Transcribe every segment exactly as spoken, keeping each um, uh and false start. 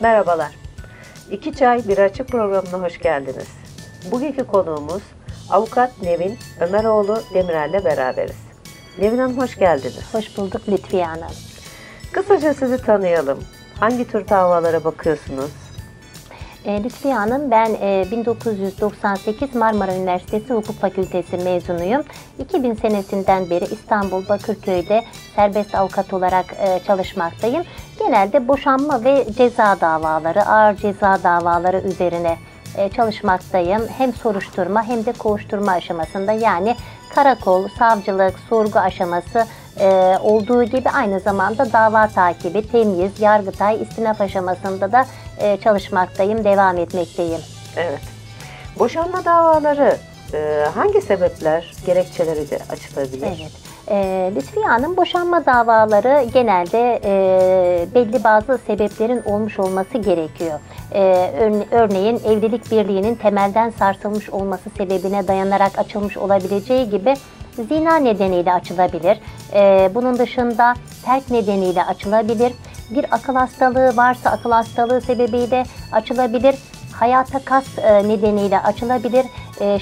Merhabalar, İki Çay Bir Açık programına hoş geldiniz. Bugünkü konuğumuz Avukat Nevin Ömeroğlu Demirel ile beraberiz. Nevin Hanım hoş geldiniz. Hoş bulduk Lütfiye Hanım. Kısaca sizi tanıyalım. Hangi tür davalara bakıyorsunuz? E, Lütfiye Hanım, ben e, bin dokuz yüz doksan sekiz Marmara Üniversitesi Hukuk Fakültesi mezunuyum. iki bin senesinden beri İstanbul Bakırköy'de serbest avukat olarak e, çalışmaktayım. Genelde boşanma ve ceza davaları, ağır ceza davaları üzerine e, çalışmaktayım. Hem soruşturma hem de kovuşturma aşamasında, yani karakol, savcılık, sorgu aşaması e, olduğu gibi aynı zamanda dava takibi, temyiz, yargıtay, istinaf aşamasında da Ee, çalışmaktayım, devam etmekteyim. Evet. Boşanma davaları e, hangi sebepler, gerekçeleri de açılabilir? Evet. E, Lütfiye Hanım, boşanma davaları genelde e, belli bazı sebeplerin olmuş olması gerekiyor. E, örneğin evlilik birliğinin temelden sarsılmış olması sebebine dayanarak açılmış olabileceği gibi, zina nedeniyle açılabilir. E, bunun dışında terk nedeniyle açılabilir. Bir akıl hastalığı varsa akıl hastalığı sebebiyle açılabilir, hayata kast nedeniyle açılabilir,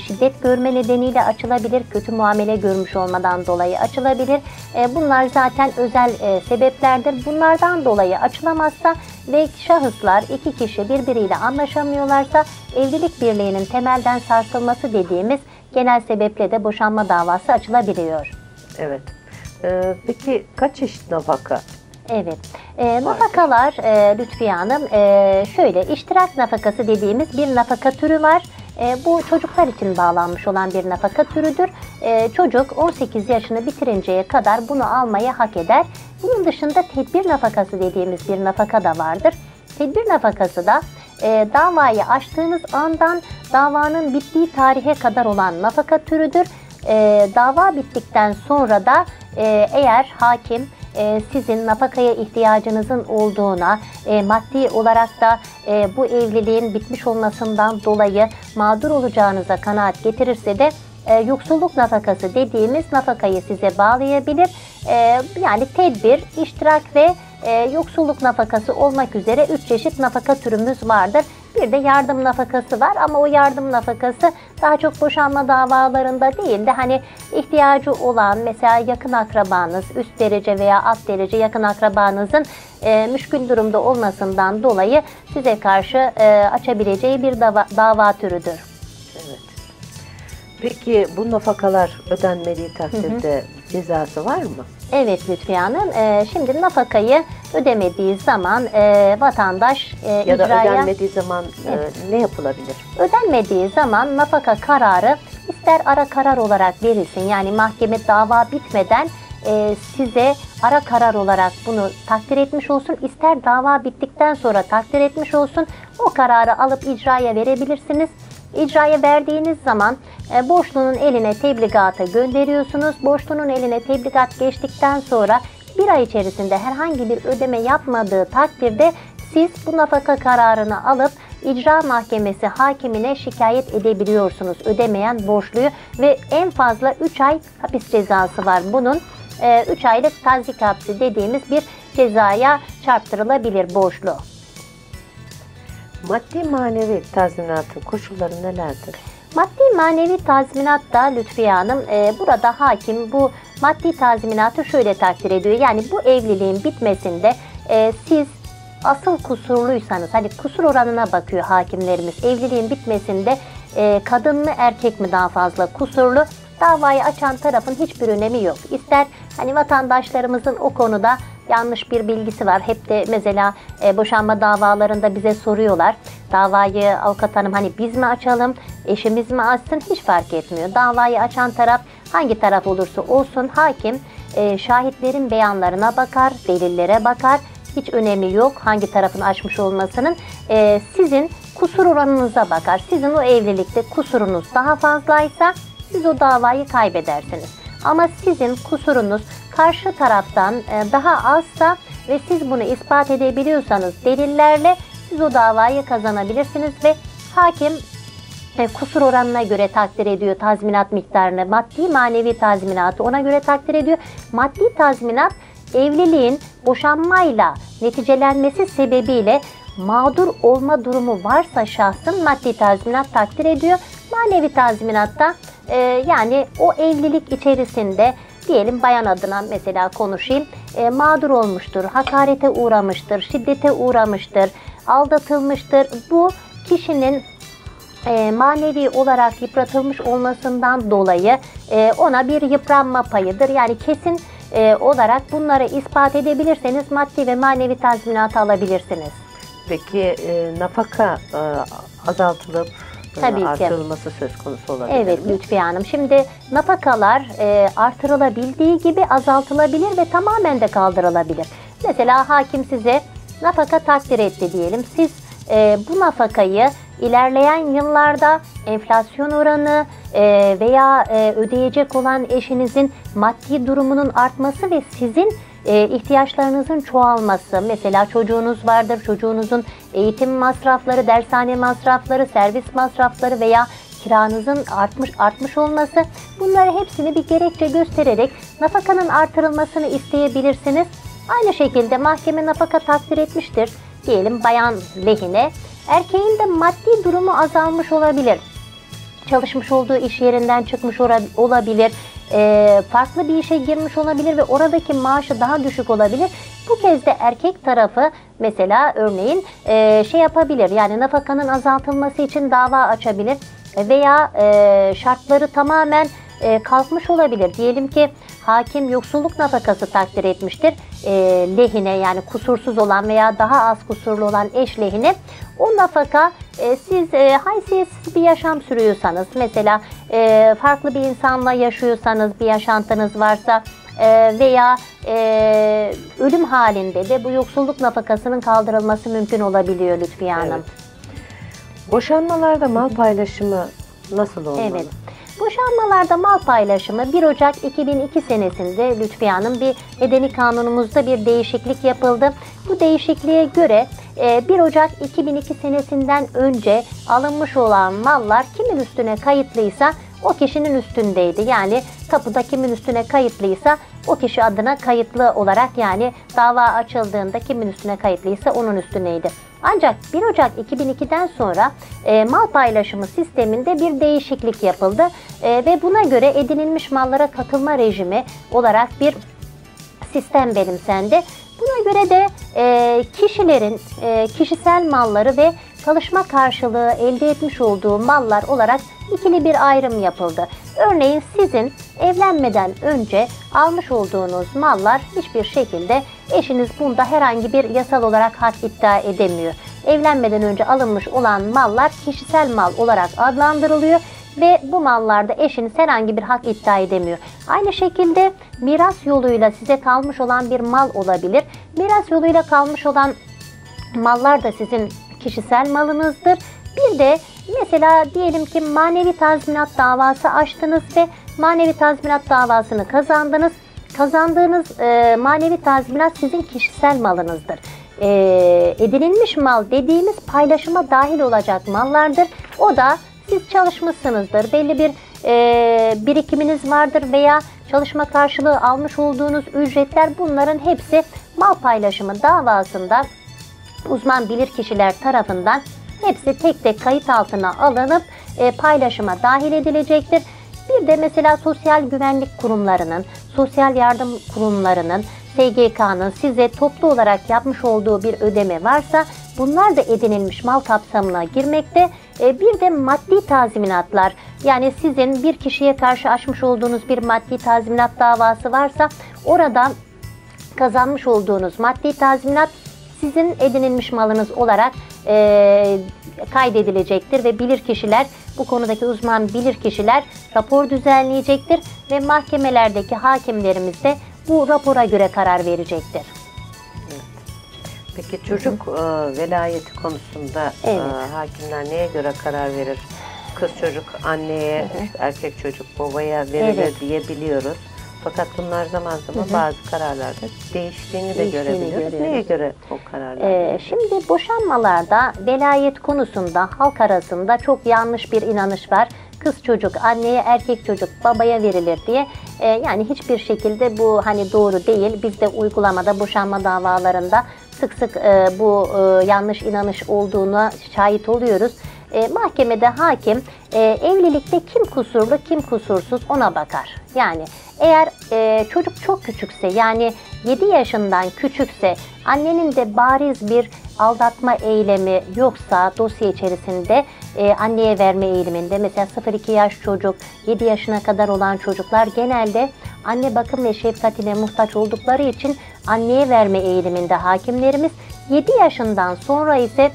şiddet görme nedeniyle açılabilir, kötü muamele görmüş olmadan dolayı açılabilir. Bunlar zaten özel sebeplerdir. Bunlardan dolayı açılamazsa ve şahıslar, iki kişi birbiriyle anlaşamıyorlarsa evlilik birliğinin temelden sarsılması dediğimiz genel sebeple de boşanma davası açılabiliyor. Evet. Ee, peki kaç çeşit nafaka? Evet. E, nafakalar e, Lütfiye Hanım, e, şöyle iştirak nafakası dediğimiz bir nafaka türü var. E, bu çocuklar için bağlanmış olan bir nafaka türüdür. E, çocuk on sekiz yaşını bitirinceye kadar bunu almaya hak eder. Bunun dışında tedbir nafakası dediğimiz bir nafaka da vardır. Tedbir nafakası da e, davayı açtığınız andan davanın bittiği tarihe kadar olan nafaka türüdür. E, dava bittikten sonra da e, eğer hakim sizin nafakaya ihtiyacınızın olduğuna, maddi olarak da bu evliliğin bitmiş olmasından dolayı mağdur olacağınıza kanaat getirirse de yoksulluk nafakası dediğimiz nafakayı size bağlayabilir. Yani tedbir, iştirak ve yoksulluk nafakası olmak üzere üç çeşit nafaka türümüz vardır. Bir de yardım nafakası var, ama o yardım nafakası daha çok boşanma davalarında değil de hani ihtiyacı olan, mesela yakın akrabanız, üst derece veya alt derece yakın akrabanızın e, müşkül durumda olmasından dolayı size karşı e, açabileceği bir dava, dava türüdür. Evet. Peki bu nafakalar ödenmediği takdirde hı hı. cezası var mı? Evet Lütfiye Hanım, e, şimdi nafakayı ödemediği zaman e, vatandaş e, ya icraya... da ödenmediği zaman evet. e, ne yapılabilir? Ödenmediği zaman nafaka kararı ister ara karar olarak verilsin, yani mahkeme dava bitmeden e, size ara karar olarak bunu takdir etmiş olsun, ister dava bittikten sonra takdir etmiş olsun, o kararı alıp icraya verebilirsiniz. İcraya verdiğiniz zaman e, borçlunun eline tebligatı gönderiyorsunuz. Borçlunun eline tebligat geçtikten sonra bir ay içerisinde herhangi bir ödeme yapmadığı takdirde siz bu nafaka kararını alıp icra mahkemesi hakimine şikayet edebiliyorsunuz ödemeyen borçluyu, ve en fazla üç ay hapis cezası var bunun. E, üç aylık tazik hapsi dediğimiz bir cezaya çarptırılabilir borçlu. Maddi manevi tazminatın koşulları nelerdir? Maddi manevi tazminatta Lütfiye Hanım, e, burada hakim bu maddi tazminatı şöyle takdir ediyor. Yani bu evliliğin bitmesinde e, siz asıl kusurluysanız, hani kusur oranına bakıyor hakimlerimiz. Evliliğin bitmesinde e, kadın mı erkek mi daha fazla kusurlu? Davayı açan tarafın hiçbir önemi yok. İster hani vatandaşlarımızın o konuda yanlış bir bilgisi var. Hep de mesela e, boşanma davalarında bize soruyorlar. Davayı avukat hanım, hani biz mi açalım, eşimiz mi açsın, hiç fark etmiyor. Davayı açan taraf hangi taraf olursa olsun hakim e, şahitlerin beyanlarına bakar, delillere bakar. Hiç önemi yok hangi tarafın açmış olmasının. E, sizin kusur oranınıza bakar. Sizin o evlilikte kusurunuz daha fazlaysa siz o davayı kaybedersiniz. Ama sizin kusurunuz karşı taraftan daha azsa ve siz bunu ispat edebiliyorsanız delillerle, siz o davayı kazanabilirsiniz ve hakim kusur oranına göre takdir ediyor tazminat miktarını. Maddi manevi tazminatı ona göre takdir ediyor. Maddi tazminat evliliğin boşanmayla neticelenmesi sebebiyle mağdur olma durumu varsa şahsın maddi tazminat takdir ediyor. Manevi tazminatta e, yani o evlilik içerisinde diyelim bayan adına mesela konuşayım. E, mağdur olmuştur, hakarete uğramıştır, şiddete uğramıştır, aldatılmıştır. Bu kişinin e, manevi olarak yıpratılmış olmasından dolayı e, ona bir yıpranma payıdır. Yani kesin e, olarak bunları ispat edebilirseniz maddi ve manevi tazminatı alabilirsiniz. Peki e, nafaka e, azaltılıp Tabii artırılması ki. söz konusu olabilir Evet mi? Lütfiye Hanım. Şimdi nafakalar e, artırılabildiği gibi azaltılabilir ve tamamen de kaldırılabilir. Mesela hakim size nafaka takdir etti diyelim. Siz e, bu nafakayı ilerleyen yıllarda enflasyon oranı e, veya e, ödeyecek olan eşinizin maddi durumunun artması ve sizin e, ihtiyaçlarınızın çoğalması, mesela çocuğunuz vardır, çocuğunuzun eğitim masrafları, dershane masrafları, servis masrafları veya kiranızın artmış artmış olması, bunları hepsini bir gerekçe göstererek nafakanın artırılmasını isteyebilirsiniz. Aynı şekilde mahkeme nafaka takdir etmiştir diyelim bayan lehine. Erkeğin de maddi durumu azalmış olabilir. Çalışmış olduğu iş yerinden çıkmış olabilir. Farklı bir işe girmiş olabilir ve oradaki maaşı daha düşük olabilir. Bu kez de erkek tarafı mesela örneğin şey yapabilir. Yani nafakanın azaltılması için dava açabilir. Veya şartları tamamen kalkmış olabilir. Diyelim ki hakim yoksulluk nafakası takdir etmiştir e, lehine, yani kusursuz olan veya daha az kusurlu olan eş lehine. O nafaka e, siz e, haysiyetsiz bir yaşam sürüyorsanız, mesela e, farklı bir insanla yaşıyorsanız, bir yaşantınız varsa e, veya e, ölüm halinde de bu yoksulluk nafakasının kaldırılması mümkün olabiliyor Lütfiye Hanım. Evet. Boşanmalarda mal paylaşımı nasıl olmalı? Evet. Boşanmalarda mal paylaşımı bir Ocak iki bin iki senesinde Lütfiye Hanım bir medeni kanunumuzda bir değişiklik yapıldı. Bu değişikliğe göre bir Ocak iki bin iki senesinden önce alınmış olan mallar kimin üstüne kayıtlıysa o kişinin üstündeydi. Yani tapuda kimin üstüne kayıtlıysa o kişi adına kayıtlı olarak, yani dava açıldığında kimin üstüne kayıtlıysa onun üstüneydi. Ancak bir Ocak iki bin iki'den sonra e, mal paylaşımı sisteminde bir değişiklik yapıldı e, ve buna göre edinilmiş mallara katılma rejimi olarak bir sistem benimsendi. Buna göre de e, kişilerin e, kişisel malları ve çalışma karşılığı elde etmiş olduğu mallar olarak ikili bir ayrım yapıldı. Örneğin sizin evlenmeden önce almış olduğunuz mallar hiçbir şekilde eşiniz bunda herhangi bir yasal olarak hak iddia edemiyor. Evlenmeden önce alınmış olan mallar kişisel mal olarak adlandırılıyor ve bu mallarda eşiniz herhangi bir hak iddia edemiyor. Aynı şekilde miras yoluyla size kalmış olan bir mal olabilir. Miras yoluyla kalmış olan mallar da sizin kişisel malınızdır. Bir de mesela diyelim ki manevi tazminat davası açtınız ve manevi tazminat davasını kazandınız. Kazandığınız e, manevi tazminat sizin kişisel malınızdır. E, edinilmiş mal dediğimiz paylaşıma dahil olacak mallardır. O da siz çalışmışsınızdır, belli bir e, birikiminiz vardır veya çalışma karşılığı almış olduğunuz ücretler, bunların hepsi mal paylaşımı davasında uzman bilirkişiler tarafından hepsi tek tek kayıt altına alınıp e, paylaşıma dahil edilecektir. Bir de mesela sosyal güvenlik kurumlarının, sosyal yardım kurumlarının, S G K'nın size toplu olarak yapmış olduğu bir ödeme varsa bunlar da edinilmiş mal kapsamına girmekte. E, bir de maddi tazminatlar, yani sizin bir kişiye karşı açmış olduğunuz bir maddi tazminat davası varsa oradan kazanmış olduğunuz maddi tazminat sizin edinilmiş malınız olarak e, kaydedilecektir ve bilirkişiler, bu konudaki uzman bilirkişiler rapor düzenleyecektir ve mahkemelerdeki hakimlerimiz de bu rapora göre karar verecektir. Evet. Peki çocuk Hı-hı. e, velayeti konusunda evet. e, hakimler neye göre karar verir? Kız çocuk anneye, Hı-hı. erkek çocuk babaya verilir evet. diye biliyoruz. Fakat bunlar zaman zaman hı hı. bazı kararlarda değiştiğini de değiştiğini görebiliyoruz. Görüyoruz. Neye göre o kararlar? Ee, şimdi boşanmalarda velayet konusunda halk arasında çok yanlış bir inanış var. Kız çocuk anneye, erkek çocuk babaya verilir diye. Ee, yani hiçbir şekilde bu hani doğru değil. Biz de uygulamada boşanma davalarında sık sık e, bu e, yanlış inanış olduğuna şahit oluyoruz. E, mahkemede hakim e, evlilikte kim kusurlu kim kusursuz ona bakar. Yani eğer e, çocuk çok küçükse, yani yedi yaşından küçükse, annenin de bariz bir aldatma eylemi yoksa dosya içerisinde e, anneye verme eğiliminde, mesela sıfır iki yaş çocuk, yedi yaşına kadar olan çocuklar genelde anne bakım ve şefkatine muhtaç oldukları için anneye verme eğiliminde hakimlerimiz. yedi yaşından sonra ise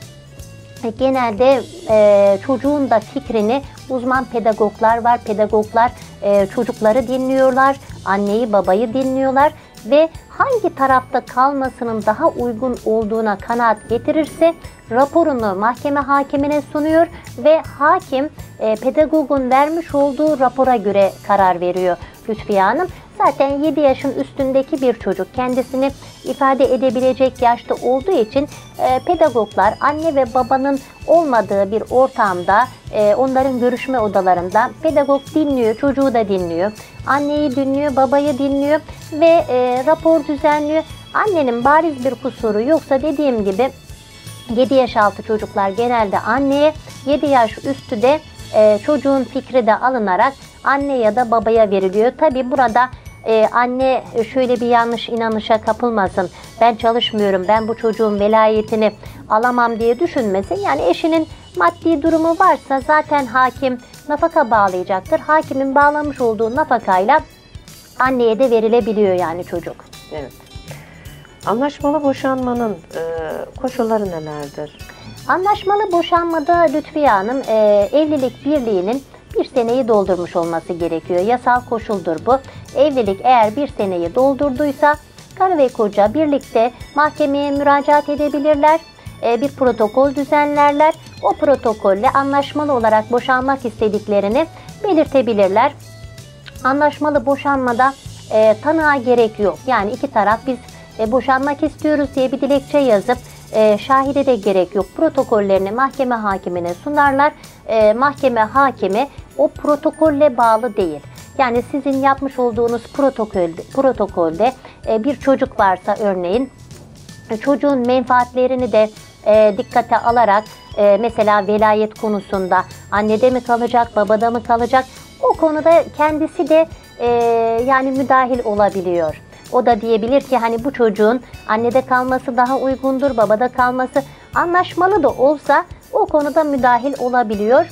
genelde e, çocuğun da fikrini uzman pedagoglar var. Pedagoglar e, çocukları dinliyorlar, anneyi babayı dinliyorlar ve hangi tarafta kalmasının daha uygun olduğuna kanaat getirirse raporunu mahkeme hakimine sunuyor ve hakim e, pedagogun vermiş olduğu rapora göre karar veriyor. Lütfiye Hanım, zaten yedi yaşın üstündeki bir çocuk kendisini ifade edebilecek yaşta olduğu için e, pedagoglar anne ve babanın olmadığı bir ortamda, e, onların görüşme odalarında pedagog dinliyor, çocuğu da dinliyor, anneyi dinliyor, babayı dinliyor ve e, rapor düzenliyor. Annenin bariz bir kusuru yoksa, dediğim gibi yedi yaş altı çocuklar genelde anneye, yedi yaş üstü de e, çocuğun fikri de alınarak anne ya da babaya veriliyor. Tabi burada e, anne şöyle bir yanlış inanışa kapılmasın. Ben çalışmıyorum, ben bu çocuğun velayetini alamam diye düşünmesin. Yani eşinin maddi durumu varsa zaten hakim nafaka bağlayacaktır. Hakimin bağlamış olduğu nafakayla anneye de verilebiliyor yani çocuk. Evet. Anlaşmalı boşanmanın e, koşulları nelerdir? Anlaşmalı boşanmada Lütfiye Hanım, e, evlilik birliğinin bir seneyi doldurmuş olması gerekiyor. Yasal koşuldur bu. Evlilik eğer bir seneyi doldurduysa karı ve koca birlikte mahkemeye müracaat edebilirler. Bir protokol düzenlerler. O protokolle anlaşmalı olarak boşanmak istediklerini belirtebilirler. Anlaşmalı boşanmada e, tanığa gerek yok. Yani iki taraf biz e, boşanmak istiyoruz diye bir dilekçe yazıp E, şahide de gerek yok. Protokollerini mahkeme hakimine sunarlar. E, mahkeme hakimi o protokolle bağlı değil. Yani sizin yapmış olduğunuz protokolde, protokolde e, bir çocuk varsa örneğin, çocuğun menfaatlerini de e, dikkate alarak e, mesela velayet konusunda annede mi kalacak, babada mı kalacak, o konuda kendisi de e, yani müdahil olabiliyor. O da diyebilir ki hani bu çocuğun annede kalması daha uygundur, babada kalması, anlaşmalı da olsa o konuda müdahil olabiliyor.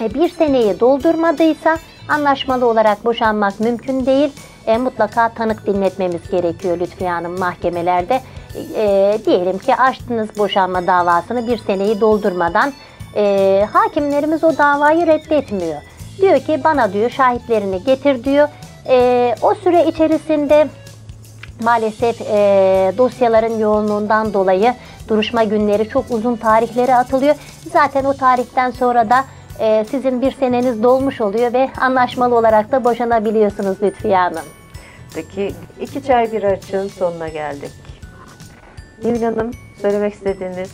Bir seneyi doldurmadıysa anlaşmalı olarak boşanmak mümkün değil. E, mutlaka tanık dinletmemiz gerekiyor Lütfiye Hanım mahkemelerde. E, diyelim ki açtınız boşanma davasını bir seneyi doldurmadan. E, hakimlerimiz o davayı reddetmiyor. Diyor ki bana diyor şahitlerini getir diyor. E, o süre içerisinde maalesef e, dosyaların yoğunluğundan dolayı duruşma günleri çok uzun tarihlere atılıyor. Zaten o tarihten sonra da e, sizin bir seneniz dolmuş oluyor ve anlaşmalı olarak da boşanabiliyorsunuz Lütfiye Hanım. Peki iki çay bir açığın sonuna geldik. Nevin Hanım, söylemek istediğiniz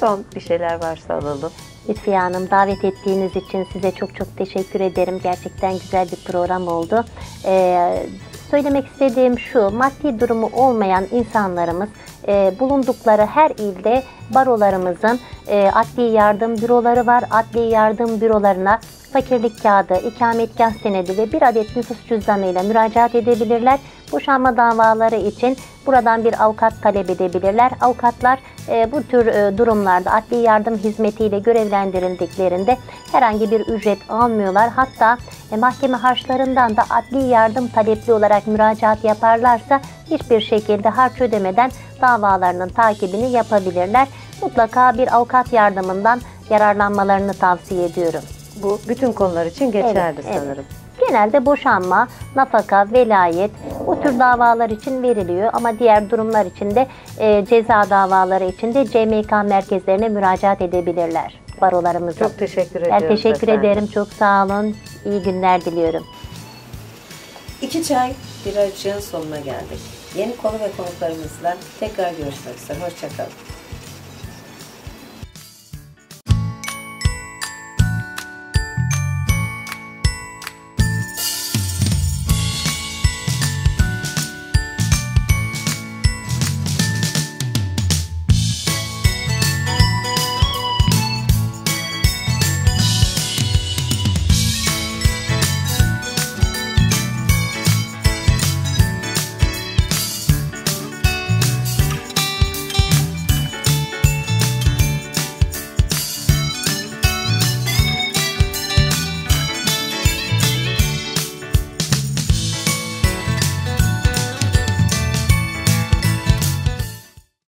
son bir şeyler varsa alalım. Lütfiye Hanım, davet ettiğiniz için size çok çok teşekkür ederim. Gerçekten güzel bir program oldu. Ee, söylemek istediğim şu, maddi durumu olmayan insanlarımız e, bulundukları her ilde barolarımızın e, adli yardım büroları var. Adli yardım bürolarına fakirlik kağıdı, ikametgah senedi ve bir adet nüfus cüzdanıyla müracaat edebilirler. Boşanma davaları için buradan bir avukat talep edebilirler. Avukatlar e, bu tür e, durumlarda adli yardım hizmetiyle görevlendirildiklerinde herhangi bir ücret almıyorlar. Hatta e, mahkeme harçlarından da adli yardım talepli olarak müracaat yaparlarsa hiçbir şekilde harç ödemeden davalarının takibini yapabilirler. Mutlaka bir avukat yardımından yararlanmalarını tavsiye ediyorum. Bu bütün konular için geçerli, evet, sanırım. Evet. Genelde boşanma, nafaka, velayet o tür davalar için veriliyor ama diğer durumlar için de e, ceza davaları için de C M K merkezlerine müracaat edebilirler barolarımıza. Çok teşekkür ederim. Ben teşekkür efendim. ederim. Çok sağ olun. İyi günler diliyorum. İki çay bir açığın sonuna geldik. Yeni konu ve konuklarımızla tekrar görüşmek üzere. Hoşçakalın.